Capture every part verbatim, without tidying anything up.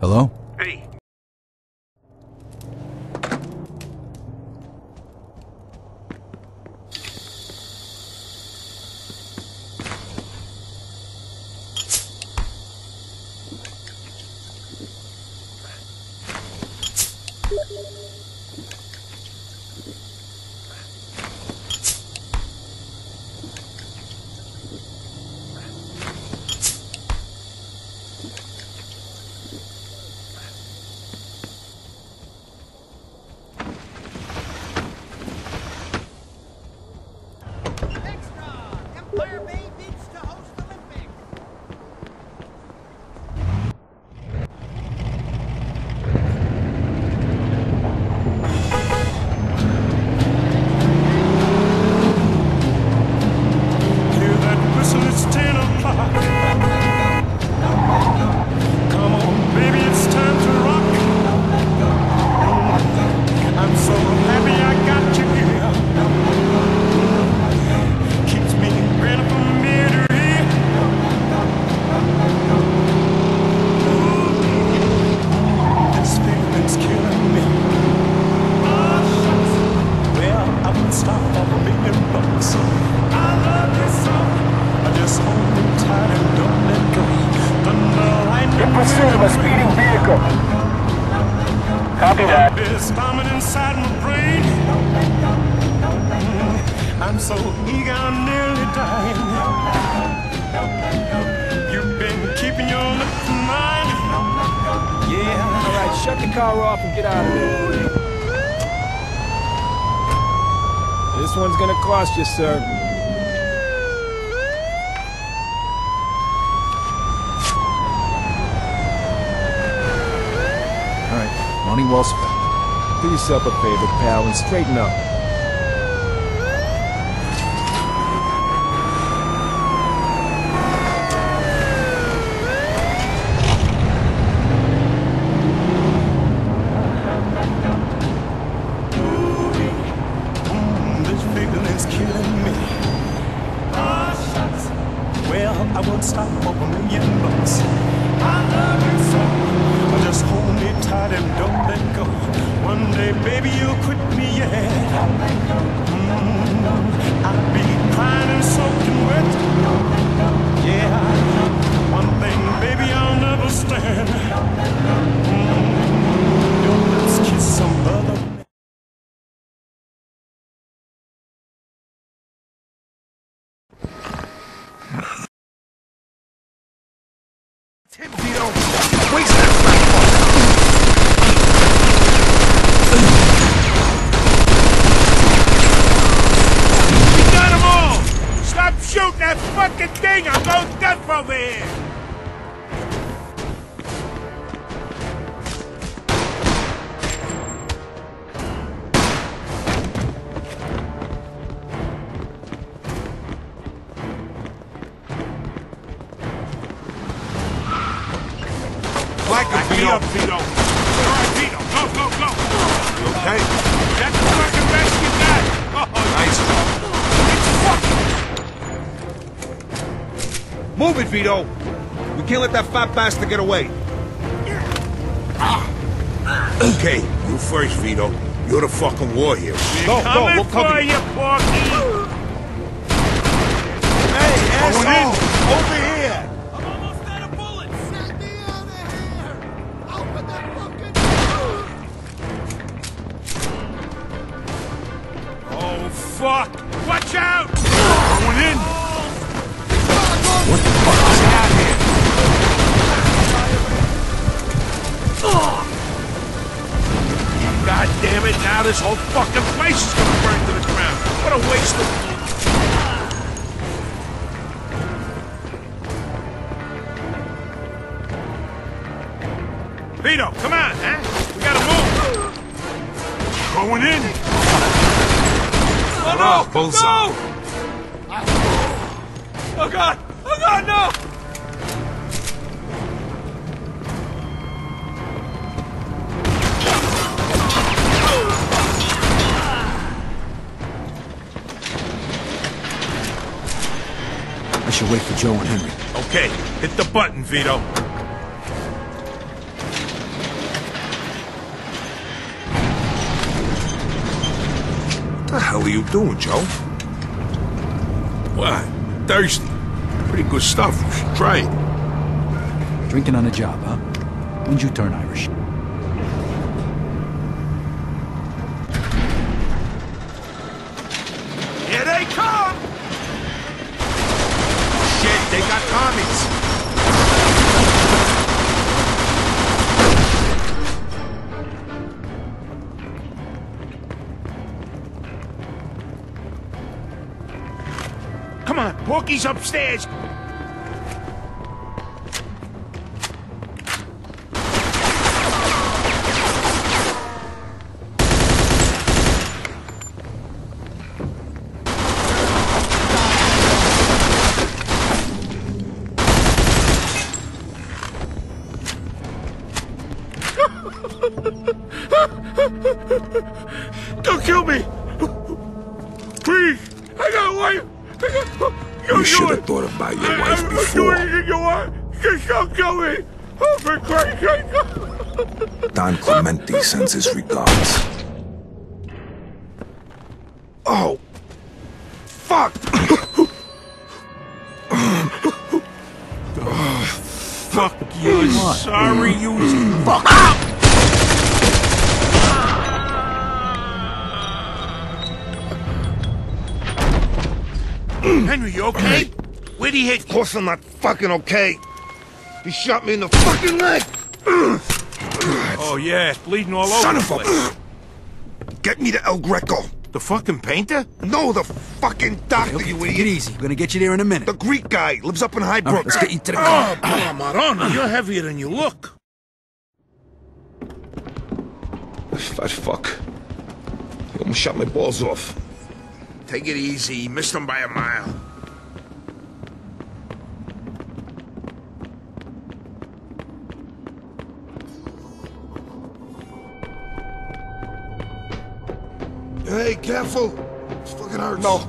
Hello? Hey. Yes, sir. All right, money well spent. Do yourself a favor, pal, and straighten up. Vito, we can't let that fat bastard get away. Okay, you first, Vito. You're the fucking war hero. Go, go, we'll cover you. Hey, asshole! Over here! I'm almost out of bullets! Get me out of here! Open that fucking door! Oh, fuck! Watch out! Going in! What the fuck? God damn it, now this whole fucking place is gonna burn to the ground. What a waste of... Vito, come on, huh? We gotta move. Going in. Oh no! Oh, no! Oh God! Oh God, no! Should wait for Joe and Henry. Okay, hit the button, Vito. hell are you doing, Joe? Why? Thirsty. Pretty good stuff. You should try it. Drinking on the job, huh? When'd you turn Irish? Here they come! Shit, they got commies! Porky's upstairs. Don't kill me. Please. I got a wife. I got... You should have thought about your I, wife I, before. You Oh, for Christ's sake. Don Clemente sends his regards. Oh. Fuck. Oh, fuck you. What? Sorry you fuck. Ah! Henry, you okay? Where'd he hit you? Of course I'm not fucking okay. He shot me in the fucking leg. Oh yeah, it's bleeding all Son over. Son of a! Get me to El Greco. The fucking painter? No, the fucking doctor. Okay, okay, you idiot. Get easy. We're gonna get you there in a minute. The Greek guy lives up in Highbrook. Right, let's get you to the car. Oh, Marona, you're heavier than you look. Fat fuck. He almost shot my balls off. Take it easy. You missed him by a mile. Hey, careful! This fucking hurts. No,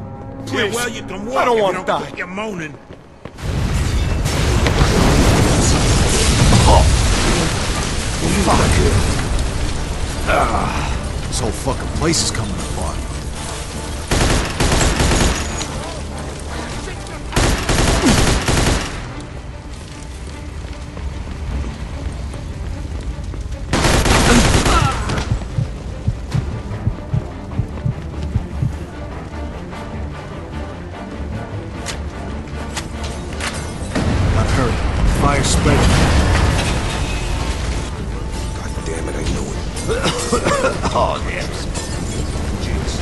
please. Yeah, well, you can walk. I don't want to die. You're moaning. Oh, fuck! Ah, this whole fucking place is coming apart. Fire spreading. God damn it, I knew it. Oh, damn. Jeez.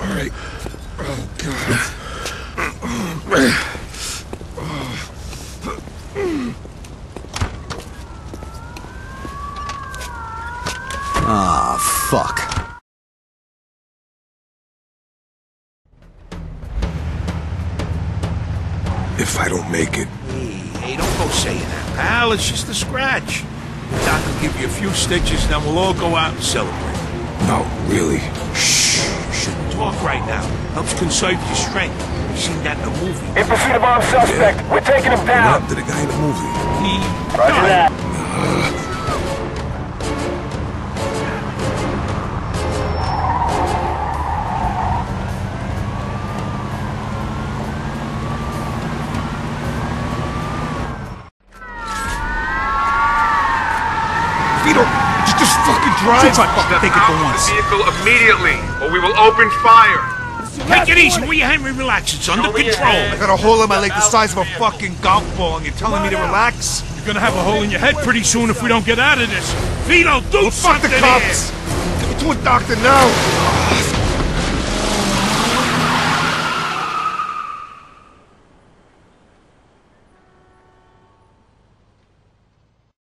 All right. Oh, God. Ah, oh, fuck. If I don't make it... Hey, hey, don't go saying that, pal. It's just a scratch. The doc will give you a few stitches, then we'll all go out and celebrate. No, really? Shh. Shouldn't talk right now. Helps conserve your strength. You've seen that in the movie. In pursuit of armed suspect. Yeah. We're taking him down. Not to the guy in the movie. He... Roger that. Uh... Drive up. Step out of the vehicle immediately, or we will open fire. Take it easy. Will you, Henry? Relax. It's under control. I got a hole in my leg the size of a fucking golf ball, and you're telling me to relax? You're gonna have a hole in your head pretty soon if we don't get out of this. Vito, do something here! Fuck the cops! Give it to a doctor now!